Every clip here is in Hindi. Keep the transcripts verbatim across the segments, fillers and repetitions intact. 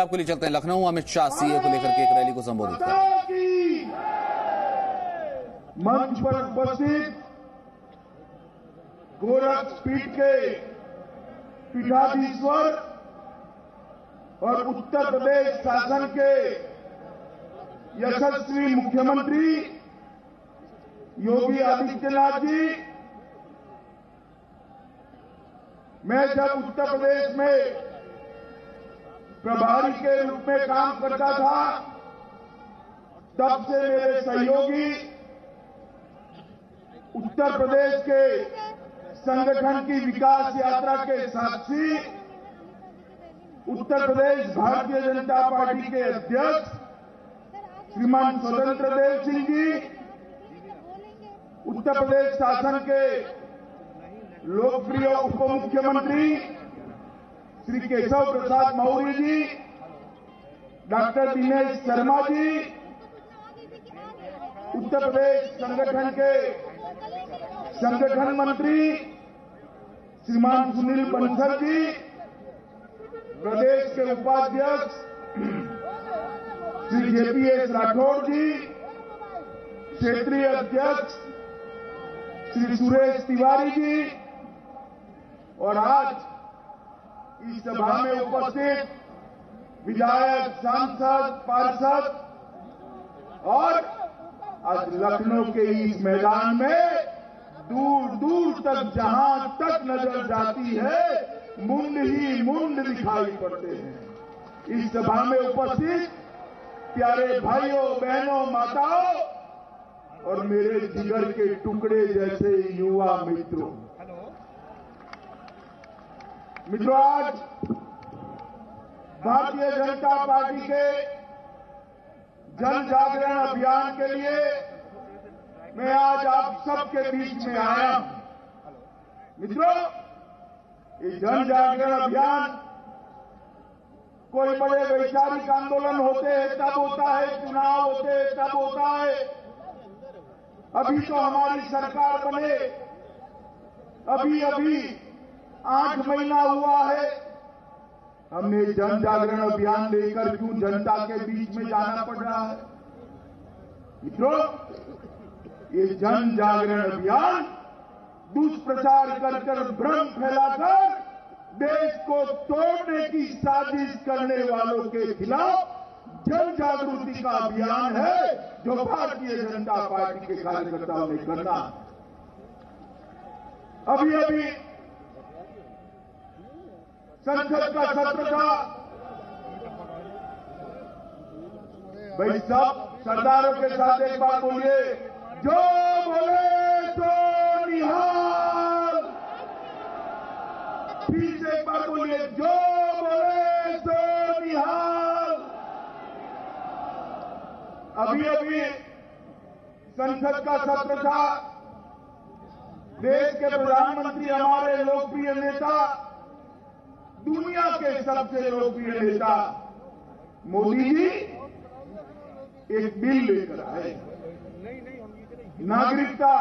आपको लिए चलते हैं लखनऊ। अमित शाह सीए को लेकर के एक रैली को संबोधित कर मंच पर उपस्थित गोरखपीठ के पीठाधीश्वर और उत्तर प्रदेश शासन के यशस्वी मुख्यमंत्री योगी आदित्यनाथ जी, मैं जब उत्तर प्रदेश में प्रभारी के रूप में काम करता था तब से मेरे सहयोगी उत्तर प्रदेश के संगठन की विकास यात्रा के साक्षी उत्तर प्रदेश भारतीय जनता पार्टी के अध्यक्ष श्रीमान स्वतंत्र देव सिंह जी, उत्तर प्रदेश शासन के लोकप्रिय उप मुख्यमंत्री श्री केशव प्रसाद मौर्य जी, डॉक्टर दिनेश शर्मा जी, उत्तर प्रदेश संगठन के संगठन मंत्री श्रीमान सुनील बंसल जी, प्रदेश के उपाध्यक्ष श्री जेपीएस राठौड़ जी, क्षेत्रीय अध्यक्ष श्री सुरेश तिवारी जी और आज इस सभा में उपस्थित विधायक, सांसद, पार्षद और आज लखनऊ के इस मैदान में दूर दूर तक जहां तक नजर जाती है मुंड ही मुंड दिखाई पड़ते हैं। इस सभा में उपस्थित प्यारे भाइयों, बहनों, माताओं और मेरे जिगर के टुकड़े जैसे युवा मित्रों, मित्रों आज भारतीय जनता पार्टी के जन जागरण अभियान के लिए मैं आज आप सबके बीच में आया हूं। मित्रों, ये जन जागरण अभियान कोई बड़े वैचारिक आंदोलन होते हैं तब होता है, चुनाव होते हैं तब होता है। अभी तो हमारी सरकार बने अभी अभी आठ महीना हुआ है, हमने जन जागरण अभियान लेकर क्यों जनता के बीच में जाना पड़ रहा है? मित्रों, ये जन जागरण अभियान दुष्प्रचार कर कर भ्रम फैलाकर देश को तोड़ने की साजिश करने वालों के खिलाफ जन जागृति का अभियान है जो भारतीय जनता पार्टी के कार्यकर्ताओं ने करना। अभी अभी संसद का सत्र था, भाई सब सरदारों के साथ एक बात बोलिए, जो बोले तो निहाल, फिर से एक बार बोलिए, जो बोले तो निहाल। अभी अभी संसद का सत्र था, देश के प्रधानमंत्री हमारे लोकप्रिय नेता, दुनिया के सबसे लोकप्रिय नेता मोदी जी एक बिल लेकर आए, नागरिकता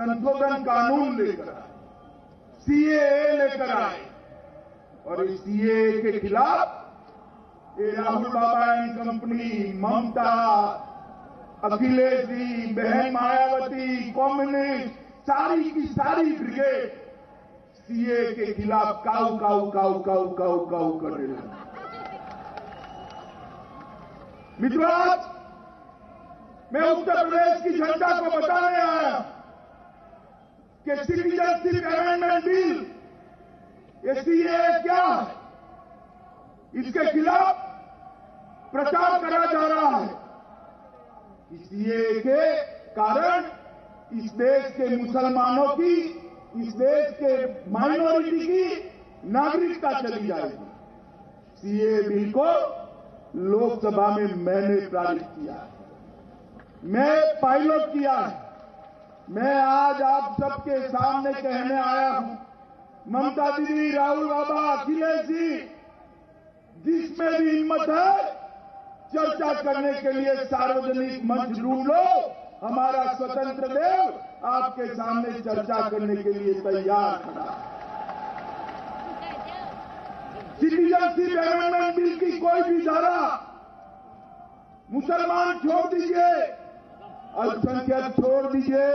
संशोधन कानून लेकर आए, सीएए लेकर आए और इस सीएए के खिलाफ ये राहुल बाबा एंड कंपनी, ममता, अखिलेश जी, बहन मायावती, कम्युनिस्ट, सारी की सारी ब्रिगेड सीए के खिलाफ काऊ काऊ काऊ काऊ काऊ काऊ कर रहे हैं। मित्रों, आज मैं उत्तर प्रदेश की जनता को बताने आया कि सिटीजनशिप अमेंडमेंट बिल, ये सीए क्या है, इसके खिलाफ प्रचार करा जा रहा है। सीए के कारण इस देश के मुसलमानों की, इस देश के माइनॉरिटी की नागरिकता चली जाएगी। सीए बिल को लोकसभा में मैंने पारित किया, मैं पायलट किया है। मैं आज आप सबके सामने कहने आया हूं, ममता दीदी, राहुल बाबा, अखिलेश जी, जिसमें भी हिम्मत है चर्चा करने के लिए सार्वजनिक मंच ढूंढ लो, हमारा स्वतंत्र देव आपके सामने चर्चा करने के लिए तैयार खड़ा है। सिटीजनशिप अमेंडमेंट बिल की कोई भी मुसलमान छोड़ दीजिए, अल्पसंख्यक छोड़ दीजिए,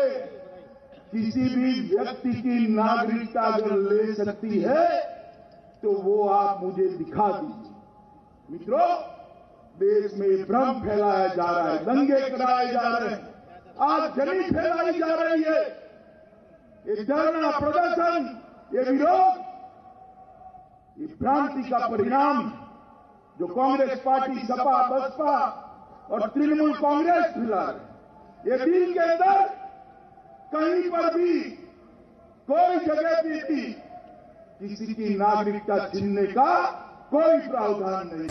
किसी भी व्यक्ति की नागरिकता अगर ले सकती है तो वो आप मुझे दिखा दीजिए। मित्रों, देश में भ्रम फैलाया जा रहा है, दंगे कराए जा रहे हैं, आज जमीन फैलाई जा रही है। ये धरना, प्रदर्शन, ये विरोध, ये भ्रांति का परिणाम जो कांग्रेस पार्टी, सपा, बसपा और तृणमूल कांग्रेस फैला रहे। ये बिल के अंदर कहीं पर भी कोई जगह देती किसी की नागरिकता छीनने का कोई प्रावधान नहीं।